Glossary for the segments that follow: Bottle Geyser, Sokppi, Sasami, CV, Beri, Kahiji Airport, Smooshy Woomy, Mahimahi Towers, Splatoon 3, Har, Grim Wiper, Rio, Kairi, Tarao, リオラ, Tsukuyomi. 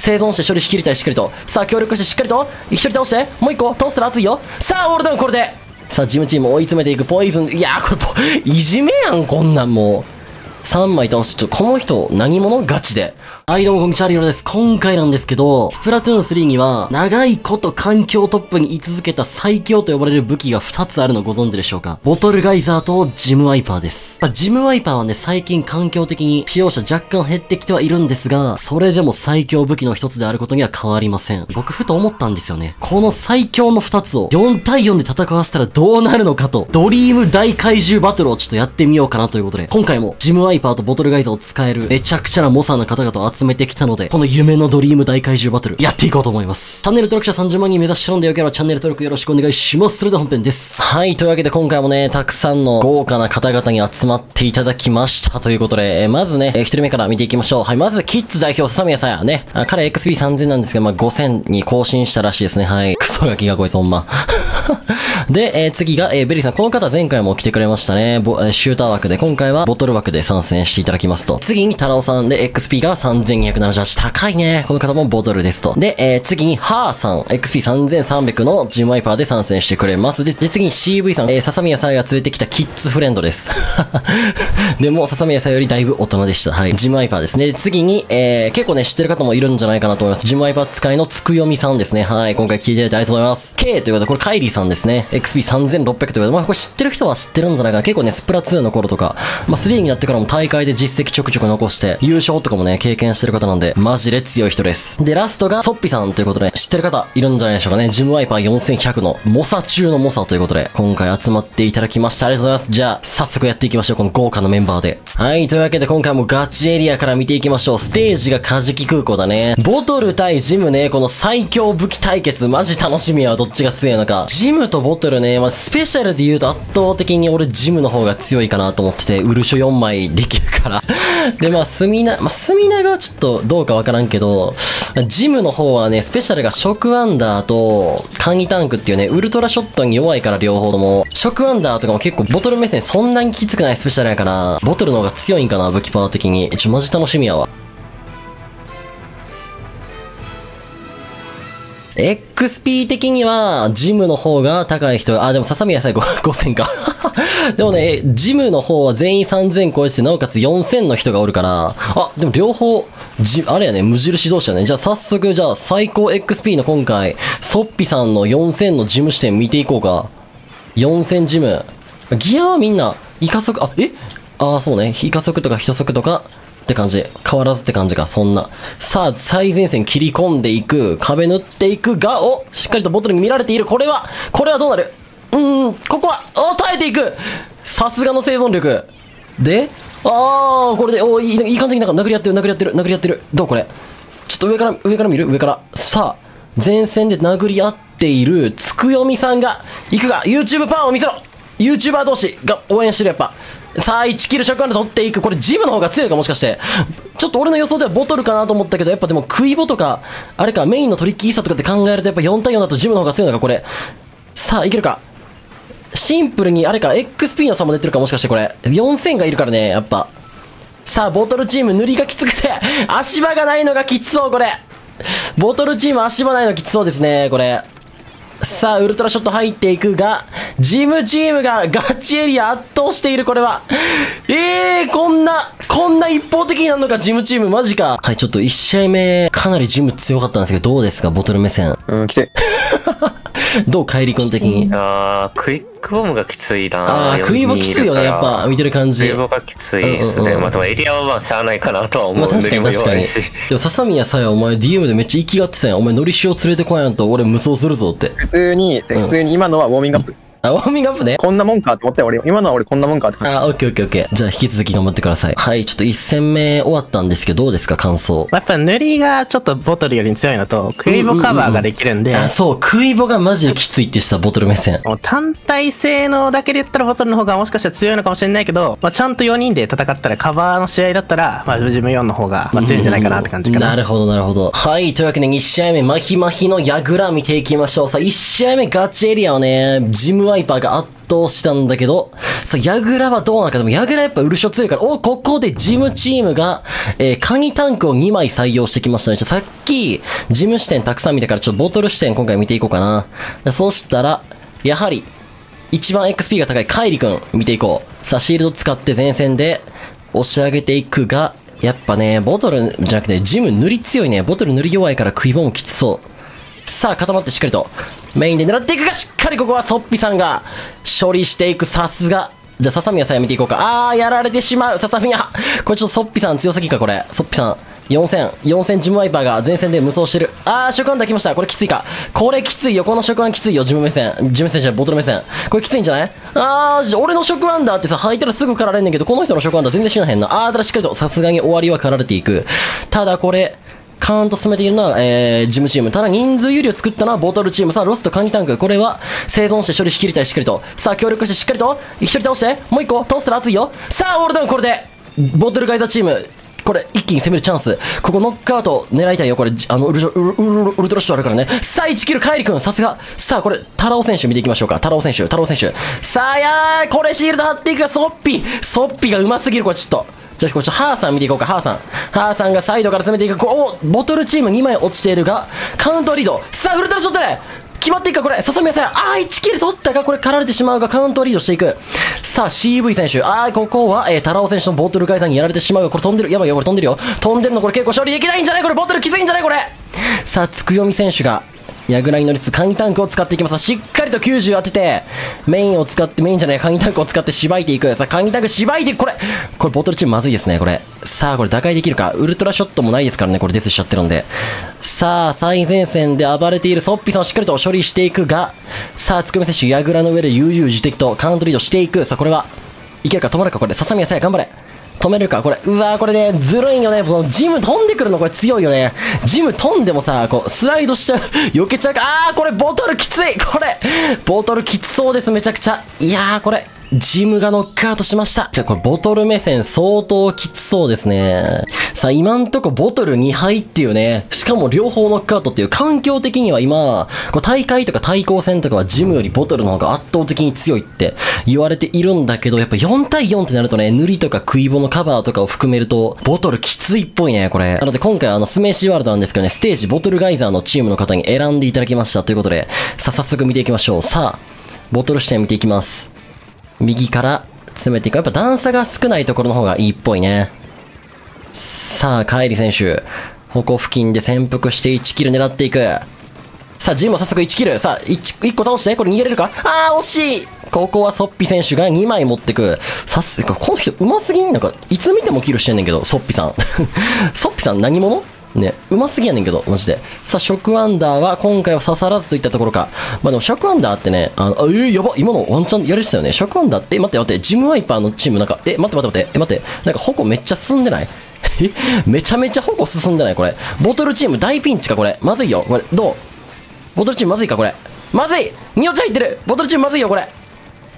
生存して処理しきりたい、しっかりと。さあ、協力してしっかりと。一人倒して。もう一個倒したら熱いよ。さあ、オールダウンこれで。さあ、ジムチーム追い詰めていく。ポイズン。いやー、これいじめやん、こんなんもう。3枚倒して、この人、何者ガチで。はい、どうも、こんにちは、リオです。今回なんですけど、スプラトゥーン3には、長いこと環境トップに居続けた最強と呼ばれる武器が2つあるのご存知でしょうか？ボトルガイザーとジムワイパーです。まあ、ジムワイパーはね、最近環境的に使用者若干減ってきてはいるんですが、それでも最強武器の1つであることには変わりません。僕、ふと思ったんですよね。この最強の2つを4対4で戦わせたらどうなるのかと、ドリーム大怪獣バトルをちょっとやってみようかなということで、今回もジムワイパーとボトルガイザーを使えるめちゃくちゃな猛者の方々を集めてきたので、この夢のドリーム大怪獣バトルやっていこうと思います。チャンネル登録者30万人目指してるんで、よければチャンネル登録よろしくお願いします。それでは本編です。はい、というわけで今回もね、たくさんの豪華な方々に集まっていただきましたということで、まずね、1人目から見ていきましょう。はい、まずキッズ代表笹宮さやね、彼 XP3000 なんですけど、まあ、5000に更新したらしいですね。はい、クソガキがこいつほんまで、次が、ベリーさん。この方前回も来てくれましたね。シューター枠で、今回はボトル枠で参戦していただきますと。次に、タラオさんで、XP が3278。高いね。この方もボトルですと。で、次に、ハーさん。XP3300 のジムワイパーで参戦してくれます。で、次に CV さん。笹宮さんが連れてきたキッズフレンドです。でも、笹宮さんよりだいぶ大人でした。はい。ジムワイパーですね。次に、結構ね、知ってる方もいるんじゃないかなと思います。ジムワイパー使いのつくよみさんですね。はい。今回聞いていただいてありがとうございます。K ということで、これカイリーさんですね。XP3600 ということで、まあ、これ知ってる人は知ってるんじゃないかな。結構ね、スプラ2の頃とか、まあ、3になってからも大会で実績ちょくちょく残して、優勝とかもね、経験してる方なんで、マジで強い人です。で、ラストが、ソッピさんということで、知ってる方いるんじゃないでしょうかね。ジムワイパー4100の、猛者中の猛者ということで、今回集まっていただきました。ありがとうございます。じゃあ、早速やっていきましょう。この豪華なメンバーで。はい、というわけで今回もガチエリアから見ていきましょう。ステージがカジキ空港だね。ボトル対ジムね、この最強武器対決、マジ楽しみやわ。どっちが強いのか。ジムとボトルね、まあ、スペシャルで言うと圧倒的に俺ジムの方が強いかなと思ってて、ウルショ4枚できるから。で、まあ、スミナがちょっとどうかわからんけど、ジムの方はね、スペシャルが食アンダーと、簡易タンクっていうね、ウルトラショットに弱いから両方とも、食アンダーとかも結構ボトル目線そんなにきつくないスペシャルやから、ボトルの方が強いんかな、武器パワー的に。マジ楽しみやわ。XP 的には、ジムの方が高い人、あ、でも、笹宮最後、5000か。でもね、ジムの方は全員3000超えて、なおかつ4000の人がおるから、あ、でも両方、あれやね、無印同士だね。じゃあ、早速、じゃあ、最高 XP の今回、ソッピさんの4000のジム視点見ていこうか。4000ジム。ギアはみんな、イカ速、あ、えああ、そうね。イカ速とか、ヒト速とか、って感じ。変わらずって感じか、そんな。さあ、最前線切り込んでいく。壁塗っていくが、お、しっかりとボトルに見られている。これはどうなる？ここは、お、耐えていく！さすがの生存力。で、あー、これで、お、いい感じになんか殴り合ってる。どうこれ？ちょっと上から見る？上から。さあ、前線で殴り合っている、つくよみさんが、行くが、YouTube パワーを見せろ！ YouTuber 同士が応援してる、やっぱ。さあ、1キル食案で取っていく。これジムの方が強いか、もしかして。ちょっと俺の予想ではボトルかなと思ったけど、やっぱでもクイボとか、あれか、メインのトリッキーさとかって考えると、やっぱ4対4だとジムの方が強いのか、これ。さあ、いけるか。シンプルに、あれか、XP の差も出てるか、もしかしてこれ。4000がいるからね、やっぱ。さあ、ボトルチーム塗りがきつくて、足場がないのがきつそう、これ。ボトルチーム足場ないのきつそうですね、これ。さあ、ウルトラショット入っていくが、ジムチームがガチエリア圧倒している、これは。こんな一方的になるのか、ジムチーム、マジか。はい、ちょっと1試合目、かなりジム強かったんですけど、どうですか、ボトル目線。きつい。どう、カイリ君的に。ああ、クイックボムがきついな。ああ、クイボきついよね、やっぱ、見てる感じ。クイボがきついですね。まあ、でもエリアはまあ、しゃあないかなとは思うんですけど。まあ、確かに確かに。でも、笹宮さや、お前、DM でめっちゃ息がってたやん。お前、のりしを連れてこやんと、俺、無双するぞって。普通に今のはウォーミングアップ。あ、ウォーミングアップね。こんなもんかと思ったよ、俺。今のは俺こんなもんかって。あ、オッケー。じゃあ引き続き頑張ってください。はい、ちょっと1戦目終わったんですけど、どうですか、感想。やっぱ塗りがちょっとボトルより強いのと、クイボカバーができるんで。あ、そう、クイボがマジできついってした、ボトル目線。単体性能だけで言ったらボトルの方がもしかしたら強いのかもしれないけど、まあ、ちゃんと4人で戦ったら、カバーの試合だったら、まあ、ジム4の方が、まあ、強いんじゃないかなって感じかな。なるほど。はい、というわけで2試合目、マヒマヒの矢倉見ていきましょう。さあ、1試合目ガチエリアをね、ジムワイパーが圧倒したんだけど、さあ、ヤグラはどうなのか。でもヤグラやっぱウルショ強いから、お、ここでジムチームが、カニタンクを2枚採用してきましたね。さっき、ジム視点たくさん見たから、ちょっとボトル視点今回見ていこうかな。そうしたら、やはり、一番 XP が高いカイリ君見ていこう。さあ、シールド使って前線で押し上げていくが、やっぱね、ボトルじゃなくて、ジム塗り強いね。ボトル塗り弱いから食い棒もきつそう。さあ、固まってしっかりと、メインで狙っていくが、しっかりここはソッピさんが処理していく。さすが。じゃあ、ささみやさんやめていこうか。あー、やられてしまう。ささみや。これちょっとソッピさん強すぎか、これ。ソッピさん。4000ジムワイパーが前線で無双してる。あー、食腕だきました。これきついか。これきついよ。この食腕きついよ。ジム目線。ジム目線じゃない、ボトル目線。これきついんじゃない？あー、俺の食腕だってさ、履いたらすぐ狩られんねんけど、この人の食腕だ全然死なへんな。あー、ただしっかりと、さすがに終わりは狩られていく。ただこれ、カーンと進めているのは、ジムチーム。ただ人数有利を作ったのはボトルチーム。さあ、ロスとカニタンク。これは生存して処理しきりたい、しっかりと。さあ、協力してしっかりと。一人倒して。もう一個。倒したら熱いよ。さあ、オールダウンこれで。ボトルガイザーチーム。これ、一気に攻めるチャンス。ここノックアウト狙いたいよ。これ、ウルトラショットあるからね。さあ、1キル、カイリ君、さすが。さあ、これ、タラオ選手見ていきましょうか。タラオ選手。さあ、これシールド張っていくが、ソッピがうますぎる、これちょっと。じゃあ、これちょっとハーさん見ていこうか、ハーさんがサイドから詰めていく。こう、ボトルチーム2枚落ちているが、カウントリード。さあ、ウルトラショットで決まっていくか、これ。ささみやさん。あー、1キル取ったが、これ、狩られてしまうが、カウントリードしていく。さあ、CV 選手。あー、ここは、タラオ選手のボトル解散にやられてしまうが、これ飛んでる。やばいよ、これ飛んでるよ。飛んでるの、これ結構処理できないんじゃない？これ、ボトルきついんじゃない？これ。さあ、つくよみ選手が、矢倉に乗りつつ、カニタンクを使っていきます。しっかりと90当てて、カニタンクを使ってしばいていく。さあ、カニタンクしばいていく。これ、ボトルチームまずいですね、これ。さあ、これ打開できるか。ウルトラショットもないですからね、これデスしちゃってるんで。さあ、最前線で暴れているソッピさんをしっかりと処理していくが、さあ、つくみ選手、矢倉の上で悠々自適とカウントリードしていく。さあ、これは、いけるか、止まるか、これ。ささみやさや、頑張れ。止めるか、これ。うわー、これね、ずるいよね。このジム飛んでくるの、これ強いよね。ジム飛んでもさ、こう、スライドしちゃう。避けちゃうか。あー、これ、ボトルきつい。これ、ボトルきつそうです、めちゃくちゃ。いやー、これ。ジムがノックアウトしました。じゃあこれボトル目線相当きつそうですね。さあ今んとこボトル2敗っていうね。しかも両方ノックアウトっていう環境的には今、大会とか対抗戦とかはジムよりボトルの方が圧倒的に強いって言われているんだけど、やっぱ4対4ってなるとね、塗りとか食い棒のカバーとかを含めると、ボトルきついっぽいね、これ。なので今回スメーシーワールドなんですけどね、ステージボトルガイザーのチームの方に選んでいただきましたということで、さあ早速見ていきましょう。さあ、ボトル視点見ていきます。右から詰めていく。やっぱ段差が少ないところの方がいいっぽいね。さあ、カイリ選手。ここ付近で潜伏して1キル狙っていく。さあ、ジムも早速1キル。さあ、1個倒して。これ逃げれるか？あー、惜しい！ここはソッピ選手が2枚持ってく。この人うますぎん？なんか、いつ見てもキルしてんねんけど、ソッピさん。ソッピさん何者？ね、うますぎやねんけど、マジで。さあ、食アンダーは今回は刺さらずといったところか。まあでも、食アンダーってね、やば、今のワンチャンやりしたよね。食アンダーって、待って、ジムワイパーのチームなんか、待って、なんか矛めっちゃ進んでない？めちゃめちゃ矛進んでない？これ。ボトルチーム大ピンチか、これ。まずいよ。これ、どう？ボトルチームまずいか、これ。まずい！ニオちゃん入ってる！ボトルチームまずいよ、これ。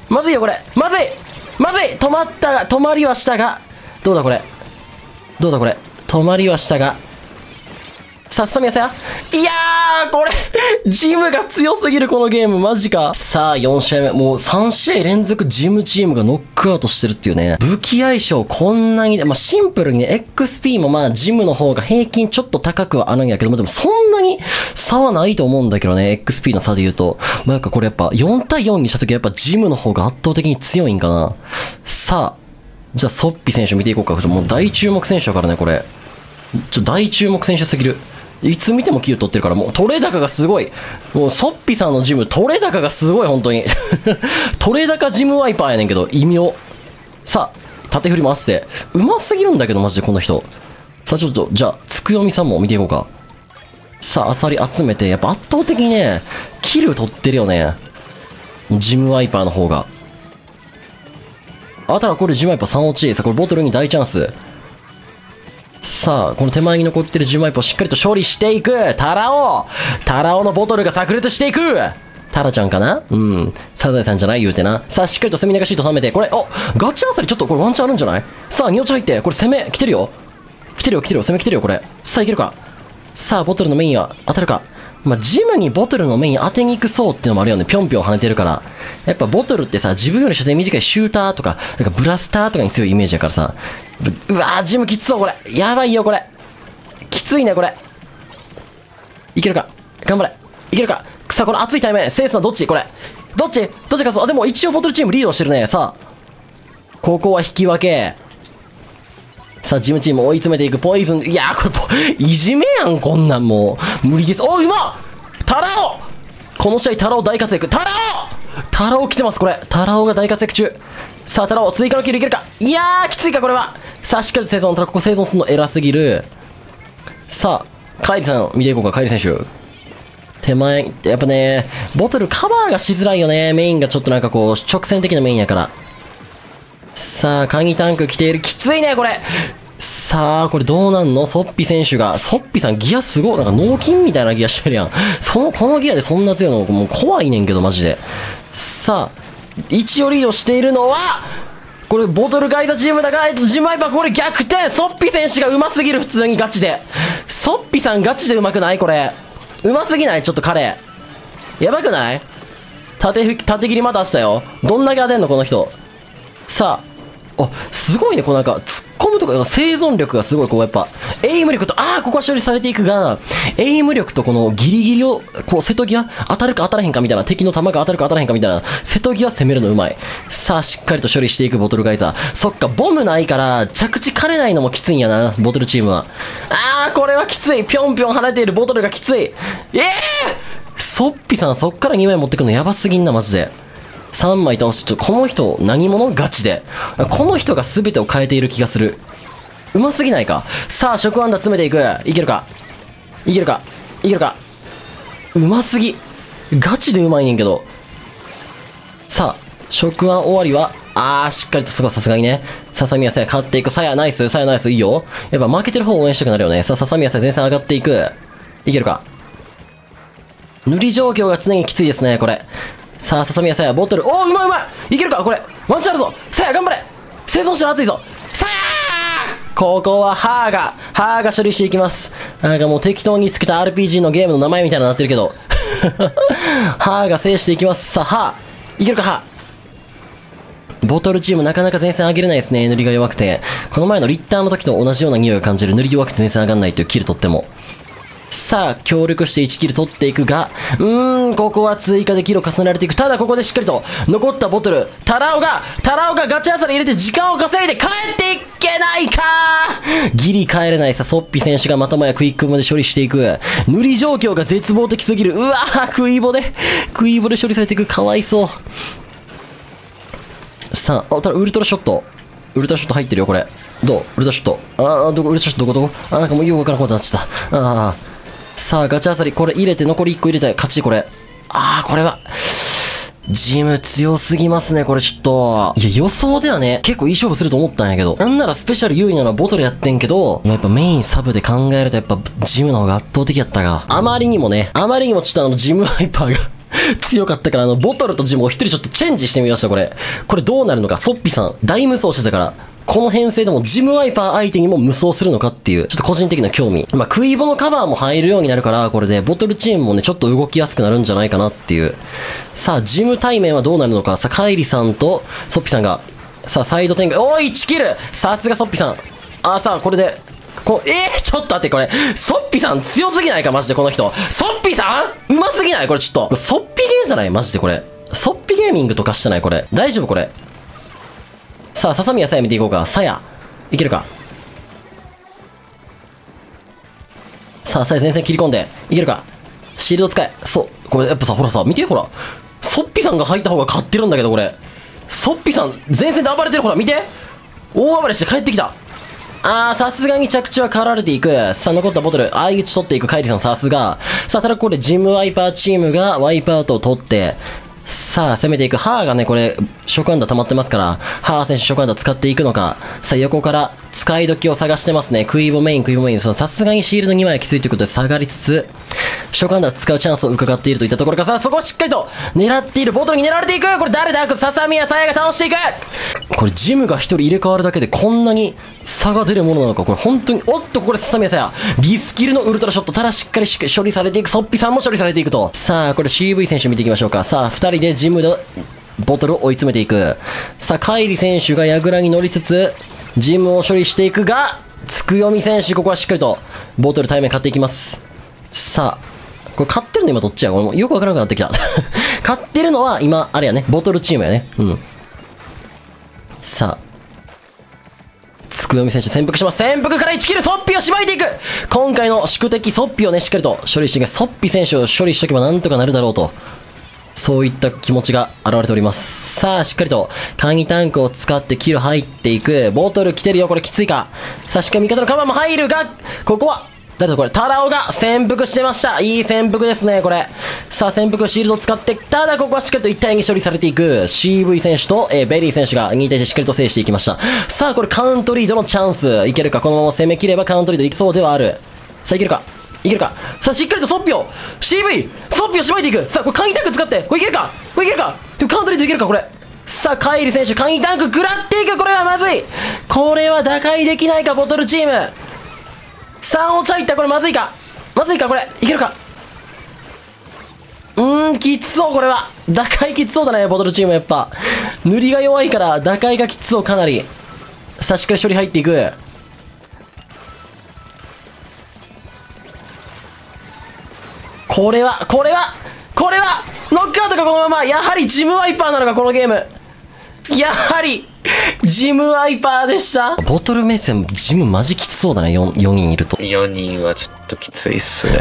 まずい！止まったが、止まりはしたが。どうだ、これ。止まりはしたが。さあ、さみやさや。いやー、これ、ジムが強すぎる、このゲーム、マジか。さあ、4試合目。もう3試合連続ジムチームがノックアウトしてるっていうね。武器相性こんなにね、まあシンプルにね、XP もまあジムの方が平均ちょっと高くはあるんやけども、でもそんなに差はないと思うんだけどね、XP の差で言うと。まあ、なんかこれやっぱ4対4にした時はやっぱジムの方が圧倒的に強いんかな。さあ、じゃあソッピ選手見ていこうか。もう大注目選手だからね、これ。大注目選手すぎる。いつ見てもキル取ってるから、もう取れ高がすごい。もうソッピさんのジム、取れ高がすごい、本当に。取れ高ジムワイパーやねんけど、異名。さあ、縦振り回して。うますぎるんだけど、マジでこの人。さあ、ちょっと、じゃあ、つくよみさんも見ていこうか。さあ、アサリ集めて、やっぱ圧倒的にね、キル取ってるよね。ジムワイパーの方が。あたらこれジムワイパー3落ち。さあ、これボトルに大チャンス。さあ、この手前に残ってるジムワイパーをしっかりと処理していく。タラオのボトルが炸裂していく。タラちゃんかな？うん。サザエさんじゃない言うてな。さあ、しっかりと隅流しと溜めて。これ、おガチアンサリちょっとこれワンチャンあるんじゃない？さあ、ニオチ入って。これ攻め、来てるよ。攻め来てるよ、これ。さあ、いけるか。さあ、ボトルのメインは当たるか。まあ、ジムにボトルの目に当てに行く層っていうのもあるよね。ぴょんぴょん跳ねてるから。やっぱボトルってさ、自分より射程短いシューターとか、なんかブラスターとかに強いイメージやからさ。うわー、ジムきつそう、これ。やばいよ、これ。きついね、これ。いけるか。頑張れ。いけるか。さあ、この熱い対面。セースな、どっちこれ。どっち勝つの？あ、でも一応ボトルチームリードしてるね。さあ。ここは引き分け。さあ、ジムチーム追い詰めていく。ポイズン。いやー、これいじめやん、こんなんもう。無理です。おう、うまっ！タラオ！この試合、タラオ大活躍。タラオ来てます、これ。タラオが大活躍中。さあ、タラオ、追加のキルいけるか。いやー、きついか、これは。さあ、しっかりと生存。ただ、ここ生存するの偉すぎる。さあ、カイリさん、見ていこうか、カイリ選手。手前、やっぱね、ボトルカバーがしづらいよね。メインがちょっとなんかこう、直線的なメインやから。さあ、カニタンク来ている。きついね、これ。さあ、これどうなんの？ソッピ選手が。ソッピさん、ギアすごい。なんか、脳筋みたいなギアしてるやん。このギアでそんな強いの、もう怖いねんけど、マジで。さあ、一応リードしているのは、これ、ボトルガイドチームだが、ジムワイパー、これ逆転！ソッピ選手が上手すぎる、普通にガチで。ソッピさん、ガチで上手くない？これ。上手すぎない？ちょっと彼。やばくない？縦切りまたしたよ。どんだけ当てんの、この人。さあ、あ、すごいね、こうなんか、突っ込むとか、生存力がすごい、こうやっぱ、エイム力と、ああ、ここは処理されていくが、エイム力とこのギリギリを、こう、瀬戸際、当たるか当たらへんかみたいな、敵の弾が当たるか当たらへんかみたいな、瀬戸際攻めるのうまい。さあ、しっかりと処理していく、ボトルガイザー。そっか、ボムないから、着地かれないのもきついんやな、ボトルチームは。ああ、これはきつい。ぴょんぴょん跳ねているボトルがきつい。ソッピさん、そっから2枚持ってくのやばすぎんな、マジで。3枚倒し、ちょっとこの人、何者？ガチで。この人が全てを変えている気がする。うますぎないか。さあ、食安打詰めていく。いけるか。うますぎ。ガチでうまいねんけど。さあ、食安終わりは、あー、しっかりと、すごい、さすがにね。笹宮さや、勝っていく。さや、ナイス。さや、ナイス。いいよ。やっぱ負けてる方を応援したくなるよね。さあ、笹宮さや、前線上がっていく。いけるか。塗り状況が常にきついですね、これ。さあ、ささみやさや、ボトル。おお、うまい。いけるか、これ。ワンチャンあるぞ。さや、頑張れ。生存して熱いぞ。さや、ここは、ハーが処理していきます。なんかもう適当につけた RPG のゲームの名前みたいになってるけど。ハーが制していきます。さあ、ハー。いけるか、ハー。ボトルチーム、なかなか前線上げれないですね。塗りが弱くて。この前のリッターの時と同じような匂いを感じる。塗り弱くて前線上がんないというキル取っても。さあ、協力して1キル取っていくが、ここは追加でキルを重ねられていく。ただ、ここでしっかりと、残ったボトル、タラオがガチャアサリ入れて時間を稼いで帰っていけないかー！ギリ帰れないさ、ソッピ選手がまたもやクイックボで処理していく。塗り状況が絶望的すぎる。うわぁ、クイボで処理されていく。かわいそう。さあ、あ、ただ、ウルトラショット入ってるよ、これ。どう？ウルトラショット。あー、どこあー、なんかもうよくわからんことになっちゃった。あー。さあ、ガチャアサリ、これ入れて、残り1個入れて、勝ち、これ。ああ、これは、ジム強すぎますね、これちょっと。いや、予想ではね、結構いい勝負すると思ったんやけど。なんならスペシャル優位なのはボトルやってんけど、やっぱメインサブで考えると、やっぱジムの方が圧倒的やったが。あまりにもちょっとジムワイパーが強かったから、ボトルとジムを一人ちょっとチェンジしてみました、これ。これどうなるのか、ソッピさん、大無双してたから。この編成でもジムワイパー相手にも無双するのかっていう、ちょっと個人的な興味。まあ、クイボのカバーも入るようになるから、これで、ボトルチームもね、ちょっと動きやすくなるんじゃないかなっていう。さあ、ジム対面はどうなるのか。さあ、カイリさんと、ソッピさんが、さあ、サイド展開、おー、1キル！さすがソッピさん。あ、さあ、これで、ちょっと待って、これ、ソッピさん強すぎないか、マジで、この人。ソッピさんうますぎない？これちょっと。ソッピゲーじゃない？マジでこれ。ソッピゲーミングとかしてない？これ。大丈夫これ。さあ、笹宮さや見ていこうか。さや、いけるか。さあ、さや前線切り込んで、いけるか。シールド使え。そう、これやっぱさ、ほらさ、見て、ほら。ソッピさんが入った方が勝ってるんだけど、これ。ソッピさん、前線で暴れてる、ほら、見て。大暴れして帰ってきた。あー、さすがに着地は変わられていく。さあ、残ったボトル、相打ち取っていく、カイリさん、さすが。さあ、ただこれ、ジムワイパーチームがワイプアウトを取って、さあ、攻めていく。ハーがね、これ、食安打溜まってますから、ハー選手食安打使っていくのか。さあ、横から使い時を探してますね。クイボメイン、さすがにシールド2枚はきついということで下がりつつ、初回打使うチャンスを伺っているといったところから、さあそこをしっかりと狙っている。ボトルに狙われていく。これ誰だ、笹宮紗也が倒していく。これジムが1人入れ替わるだけでこんなに差が出るものなのか。これ本当におっと、これ笹宮紗也リスキルのウルトラショット、ただしっかり処理されていく。そっぴさんも処理されていくと。さあこれ CV 選手見ていきましょうか。さあ2人でジムでボトルを追い詰めていく。さあ海里選手が矢倉に乗りつつジムを処理していくが、つくよみ選手ここはしっかりとボトル対面買っていきます。さあこれ買ってるの今どっちや、俺よくわからなくなってきた買ってるのは今あれやね、ボトルチームやね。うん、さあつくよみ選手潜伏します。潜伏から1キル、ソッピをしばいていく。今回の宿敵ソッピをねしっかりと処理していく。ソッピ選手を処理しとけばなんとかなるだろうと、そういった気持ちが現れております。さあ、しっかりと、鍵タンクを使ってキル入っていく。ボトル来てるよ。これきついか。さあ、しっかり味方のカバーも入るが、ここは、誰だこれ、タラオが潜伏してました。いい潜伏ですね、これ。さあ、潜伏シールドを使って、ただここはしっかりと1対2処理されていく。CV 選手と、ベリー選手が2対1しっかりと制していきました。さあ、これカウントリードのチャンス。いけるか。このまま攻め切ればカウントリードいきそうではある。さあ、いけるか。いけるか。さあ、しっかりとソッピを CV ソッピをしまいていく。さあ、これ簡易タンク使ってこれいけるか、これいけるか、でもカウントリーといけるかこれ。さあ、カイリ選手簡易タンク食らっていく。これはまずい。これは打開できないか、ボトルチーム3落ち入った。これまずいか、まずいか、これいけるか。きつそう。これは打開きつそうだね、ボトルチーム。やっぱ塗りが弱いから打開がきつそう、かなり。さあ、しっかり処理入っていく。これは、これは、これは、ノックアウトか、このまま。やはりジムワイパーなのか、このゲーム。やはり、ジムワイパーでした。ボトル目線、ジムマジきつそうだね、4人いると。4人はちょっときついっすね。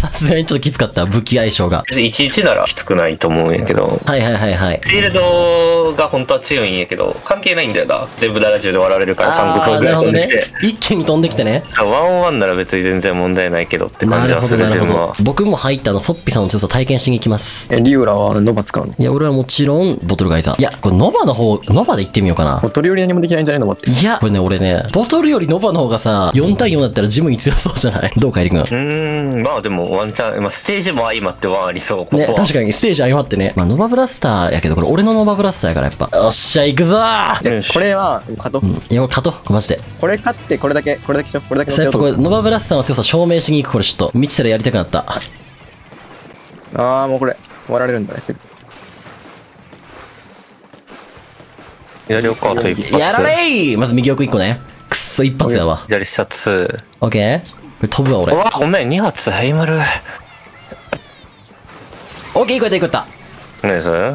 さすがにちょっときつかった、武器相性が。1-1ならきつくないと思うんやけど。はいはいはいはい。シールドが本当は強いんやけど、関係ないんだよな。全部70で割られるから3袋ぐらい飛んできて。ね、一気に飛んできてね。1-on-1なら別に全然問題ないけどって感じはする、ジムは。僕も入ったソッピさんの強さ体験しに行きます。リオラはノバ使うの？いや、俺はもちろんボトルガイザー。いや、これノバの方、ノバで行ってみようかな。ボトルより何もできないんじゃないのって。いや、これね、俺ね、ボトルよりノバの方がさ、4対4だったらジムに強そうじゃない？どうか、入りくん。まあでもワンチャン、まあ、ステージも相まってはありそう、ここはね、確かにステージ相まってね。まあ、ノバブラスターやけど、これ俺のノバブラスターやから、やっぱ。よっしゃ、行くぞー。これは、勝とう。いや、俺勝とう。これマジで。これ勝って、これだけしよう。これだけしよう。やっぱこれ、ノバブラスターの強さ証明しに行く。これちょっと、見てたらやりたくなった。もうこれ、割られるんだね、すぐ。左奥アウト一発。やられー。まず右奥1個ね。くっそ、一発やわ。左下2。オッケー。これ飛ぶわ、俺。うわ、ごめん、2発、ハイマル。オッケー、1個やった、1個やった。何それ？や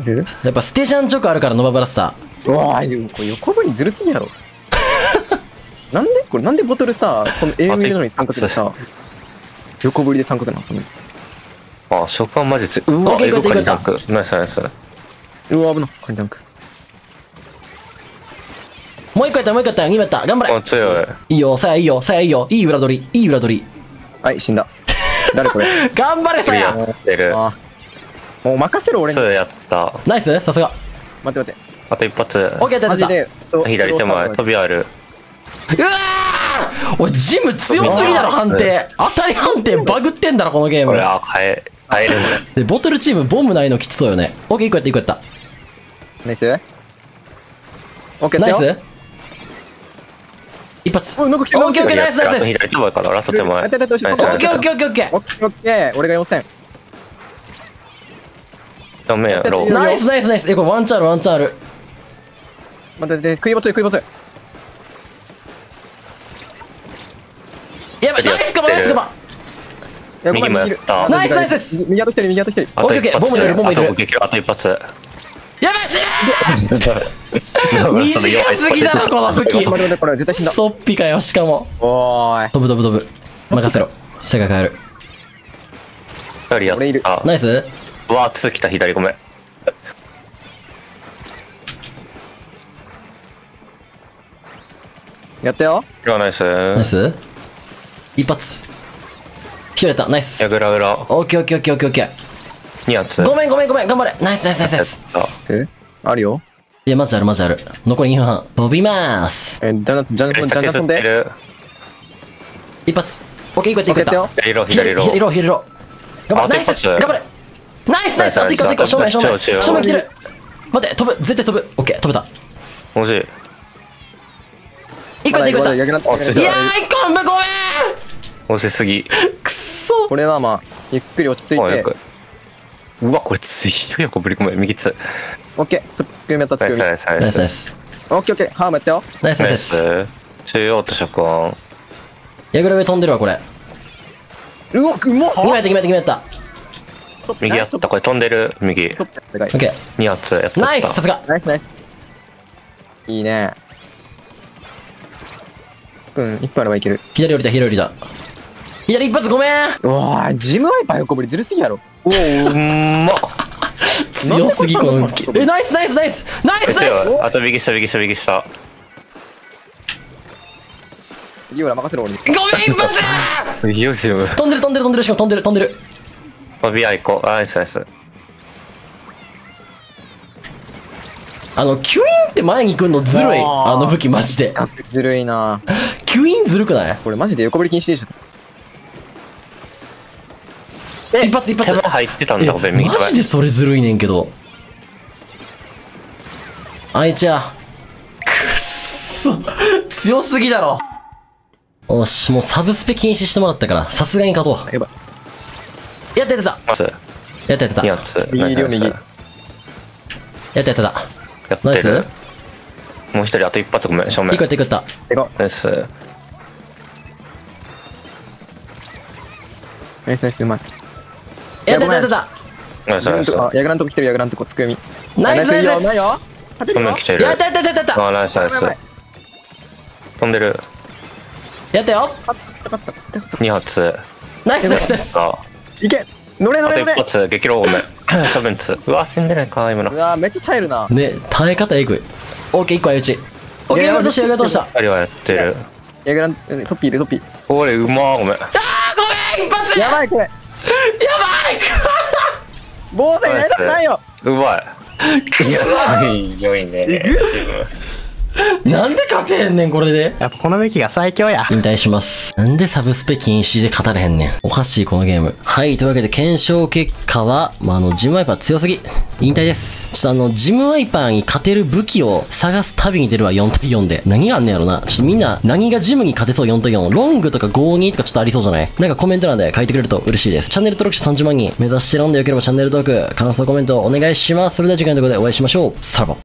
っぱステージアンチョークあるから、ノバブラスター。うわー、でもこれ横分にずるすぎやろ。なんでこれ、なんでボトルさ、この AM 入れるのに三角でさ、横振りで三角なの、その。あ、ショパンマジつ。うわ、横にタンク。ナイスナイス。うわ、危な。これタンク。もう1個やった、もう1個やった、2やった、頑張れ。強い。いいよ、さやいいよ、さやいいよ、いい裏取り、いい裏取り。はい、死んだ。誰これ。頑張れ、さや。もう任せろ、俺に。そうやった。ナイス、さすが。待って待って。あと一発。オッケー、やった。左手前、飛びある。うわあ。おい、ジム強すぎだろ、判定。当たり判定、バグってんだろ、このゲーム。これは、変えるんだよ。で、ボトルチーム、ボムないのきつそうよね。オッケー、1個やった、1個やった。ナイス。オッケー、ナイス。一発。オッケーオッケーナイスナイスです。左手前からラスト手前。オッケーオッケー。俺が4000。ダメやろ。ナイスナイスナイス。これワンチャンあるワンチャンある。待って食い場つい食い場つい。やばいナイスカバナイスカバ。右もやった。ナイスナイスです。右あと1人右あと1人。オッケーオッケー。ボム入れるボム入れる。あと一発。やばい、短すぎだろこの武器。そっぴかよ、しかも。飛ぶ飛ぶ飛ぶ。任せろ。背が変える。俺いる。ナイス。うわ、2来た左、ごめん。やったよ。ナイス。ナイス。一発。1人やった。ナイス。やぐらぐら。オッケーオッケーオッケーオッケー。ごめんごめんごめん、頑張れ。ナイスナイスナイスナイス。あるよ。いや、マジあるマジある。残り2分半。飛びまーす。ジャナソンで。一発。オッケー、いいこといいこと。左ロー、左ロー。左ロー、左ロー。頑張れ、ナイス、頑張れ。ナイス、ナイス、あと一個、あと一個、正面、正面。正面来てる。待って、飛ぶ、絶対飛ぶ。オッケー、飛べた。惜しい。いいこといいこと。いやー、1個、ごめん。惜しすぎ。くそ。これはまあ、ゆっくり落ち着いて。うわ、これ強いよ、こぶり込め、右手。オッケー、すっくり目立つ。ナイス、ナイス、ナイス。オッケー、オッケー、ハームやったよ。ナイス、ナイス。中央と食音。やぐら上飛んでるわ、これ。うわ、うまっ。決めた、決めた、決めた。右やった、これ飛んでる、右。オッケー、二発やった。ナイス、さすが。ナイス、ナイス。いいね。うん、一歩あればいける。左降りた、左降りた。左一発、ごめん。うわあ、ジムワイパー横振りずるすぎやろ。おお、うんまっ。強すぎ、この動き。え、ナイス、ナイス、ナイス。ナイス、ナイス。あと右下、右下、右下。リオラ任せろ俺に。ごめん一発ー。よしよ。飛んでる飛んでる飛んでるしかも飛んでる飛んでる。飛び合いこう。ナイスナイス。キュイーンって前に来るのずるい。あの武器マジで。ずるいな。キュイーンずるくない？これマジで横振り禁止でしょ。え、一発一発。入ってたんだごめん右手。マジでそれずるいねんけど。あいちゃ。くっそ。強すぎだろ。よし、もうサブスペ禁止してもらったから、さすがに勝とう。やばい。やったやった。やったやった。やったやった。ナイス。もう一人、あと一発ごめん、正面。いくったいくった。ナイス。ナイスナイス、うまい。やったやったやった。ナイスナイス。やぐらんとこ来てる、やぐらんとこ、つくみ。ナイスナイス。やったやったやったやった。ナイスナイス。飛んでる。やったよ。二発。ナイスナイスナイス。いけ。乗れ乗れ乗れ。一発激ローめ。シャブンツ。うわ死んでないか今の。うわめっちゃ耐えるな。ね耐え方えぐい。オーケー一個相打ち。オーケーやぐらしたやぐらどうした。あれはやってる。やぐらトッピーでトッピー。これうまーごめん。あーごめん一発。やばいこれ。やばい。防戦やりたくないよ。うまい。くそいよいね。なんで勝てへんねんこれで。やっぱこの武器が最強や。引退します。なんでサブスペ禁止で勝たれへんねん。おかしいこのゲーム。はい、というわけで検証結果は、ジムワイパー強すぎ、引退です。ちょっとジムワイパーに勝てる武器を探す旅に出るわ。4対4で何があんねやろな。ちょっとみんな何がジムに勝てそう。4対4ロングとか5-2とかちょっとありそうじゃない。なんかコメント欄で書いてくれると嬉しいです。チャンネル登録者30万人目指してるんでよければチャンネル登録、感想コメントお願いします。それでは次回のところでお会いしましょう。さらば。